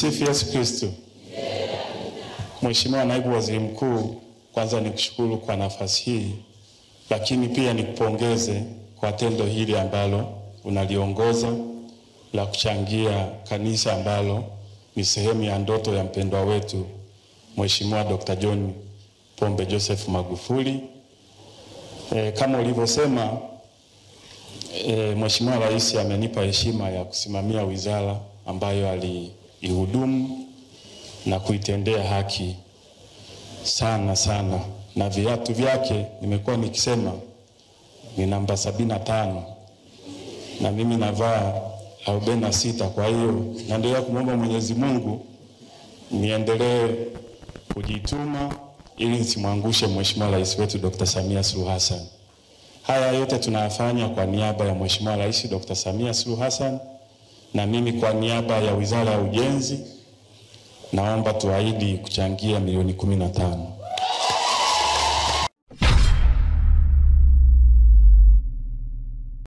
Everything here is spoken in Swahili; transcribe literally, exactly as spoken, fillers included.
Sifa Yesu Kristo. Mheshimiwa Naibu Waziri Mkuu, kwanza nikushukuru kwa nafasi hii, lakini pia nikupongeze kwa tendo hili ambalo unaliongoza la kuchangia kanisa ambalo ni sehemu ya ndoto ya mpendwa wetu Mheshimiwa Daktari John Pombe Joseph Magufuli. E, kama ulivyosema, e, Mheshimiwa Rais amenipa heshima ya kusimamia wizara ambayo aliihudumu na kuitendea haki sana sana, na viatu vyake nimekuwa nikisema ni namba sabini na tano na mimi navaa arobaini na sita. Kwa hiyo naendelea kumwomba Mwenyezi Mungu niendelee kujituma ili nisimwangushe Mheshimiwa Rais wetu Daktari Samia Suluhu Hassan. Haya yote tunayafanya kwa niaba ya Mheshimiwa Rais Daktari Samia Suluhu Hassan, na mimi kwa niaba ya Wizara ya Ujenzi naomba tuahidi kuchangia milioni kumi na tano.